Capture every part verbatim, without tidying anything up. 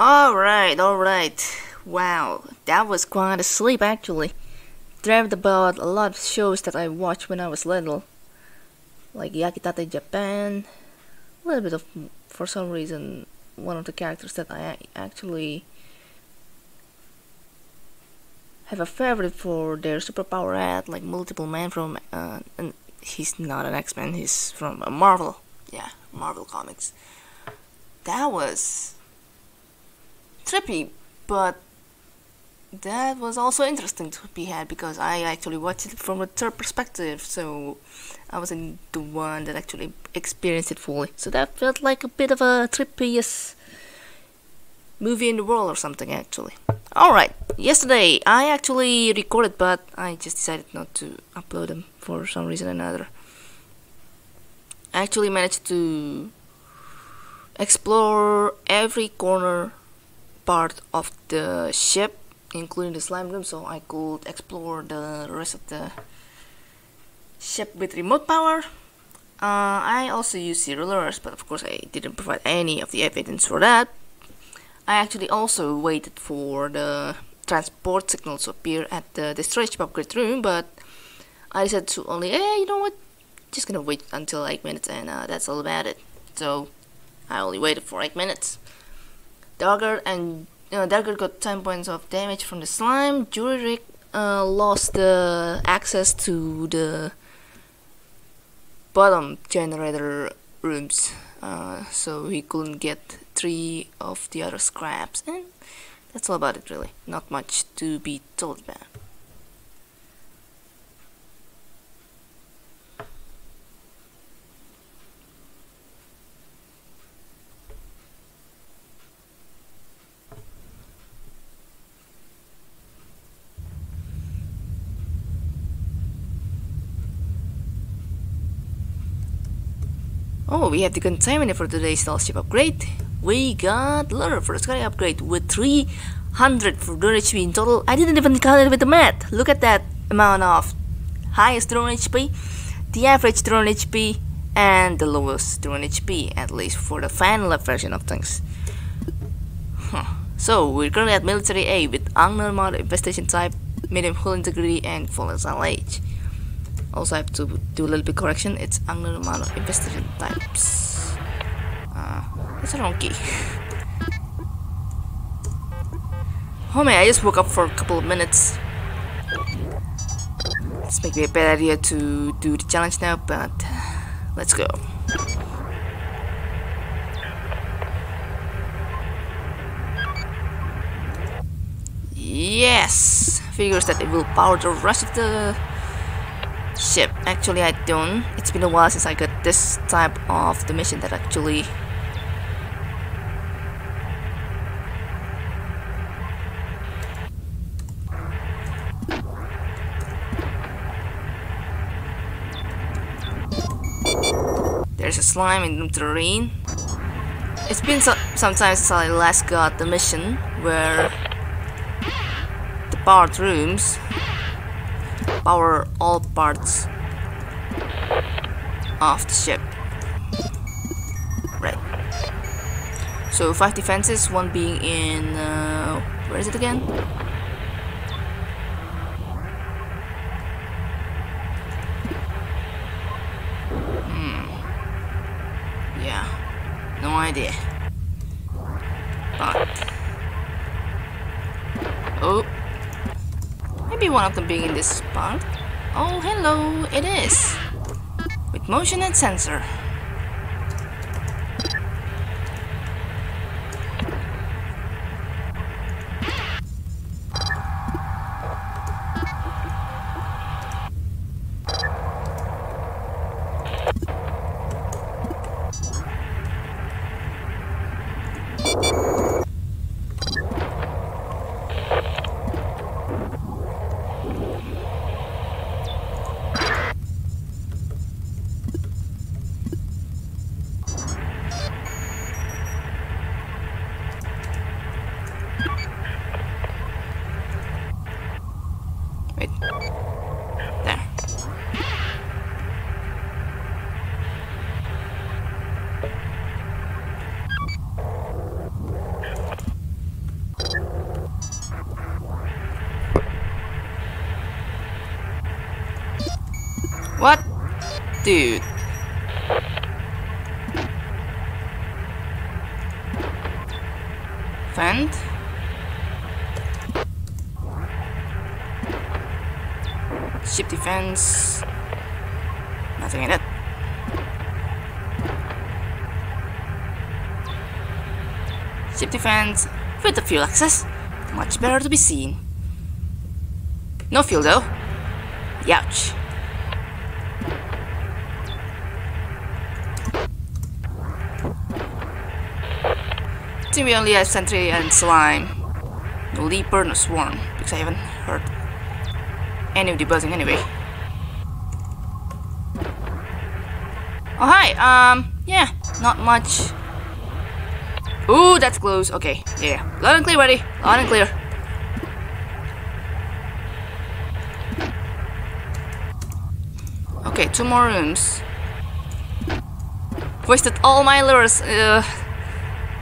Alright, alright. Wow, that was quite a sleep actually. Dreamt about a lot of shows that I watched when I was little. Like Yakitate Japan. A little bit of, for some reason, one of the characters that I actually have a favorite for their superpower at, like Multiple Man from, uh, and he's not an X-Men, he's from uh, Marvel. Yeah, Marvel Comics. That was trippy, but that was also interesting to be had because I actually watched it from a third perspective, so I wasn't the one that actually experienced it fully. So that felt like a bit of a trippiest movie in the world or something actually. Alright, yesterday I actually recorded, but I just decided not to upload them for some reason or another. I actually managed to explore every corner part of the ship, including the slime room, so I could explore the rest of the ship with remote power. Uh, I also used zero-lures, but of course I didn't provide any of the evidence for that. I actually also waited for the transport signal to appear at the destroyed ship upgrade room, but I decided to only, hey, you know what, just gonna wait until eight minutes, and uh, that's all about it. So I only waited for eight minutes. Dagger and uh, Dagger got ten points of damage from the slime. Jurik uh, lost the access to the bottom generator rooms, uh, so he couldn't get three of the other scraps, and that's all about it really. Not much to be told about. Oh, we have the container for today's Star Ship upgrade. We got Lure for the Sky upgrade with three hundred for drone H P in total. I didn't even count it with the math. Look at that amount of highest drone H P, the average drone H P, and the lowest drone H P, at least for the vanilla version of things. Huh. So, we're currently at Military A with unnormal infestation type, medium hull integrity, and volatile age. Also, I have to do a little bit correction. It's abnormal investigation types. Uh, that's a wrong key. Oh man, I just woke up for a couple of minutes. It's maybe a bad idea to do the challenge now, but let's go. Yes! Figures that it will power the rest of the ship. Actually, I don't. It's been a while since I got this type of the mission that actually there's a slime in the terrain. It's been so some time since I last got the mission where the powered rooms power all parts of the ship. Right. So five defenses, one being in uh, where is it again? Hmm. Yeah. No idea. But oh. Maybe one of them being in this part. Oh, hello, it is! With motion and sensor. dude. Send. Ship defense. Nothing in it. Ship defense with the fuel access. Much better to be seen. No fuel though. Ouch. I think we only have Sentry and Slime. No Leaper, no Swarm, because I haven't heard any of the buzzing anyway. Oh hi, um, yeah, not much. Ooh, that's close, okay, yeah. Loud and clear, buddy, loud and clear. Okay, two more rooms. Wasted all my lures, uh,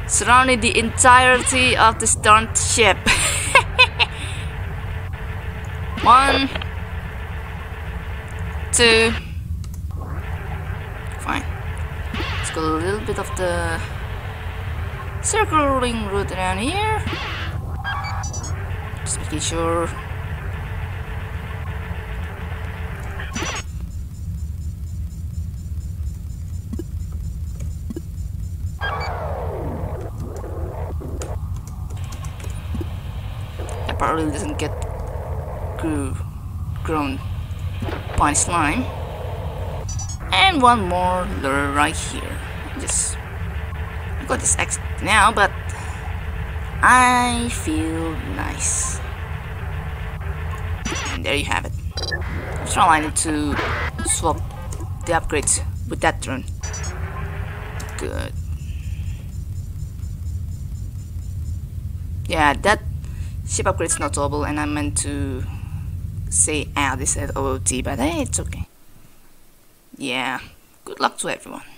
surrounding the entirety of this darn ship. One, two. Fine. Let's go a little bit of the circling route around here. Just making sure. Probably doesn't get grew, grown by slime. And one more lure right here. Just I got this X now, but I feel nice. And there you have it. I'm sure I need to swap the upgrades with that drone. Good. Yeah, that. Ship upgrade's not doable, and I meant to say add this at O O T, but hey, it's okay. Yeah, good luck to everyone.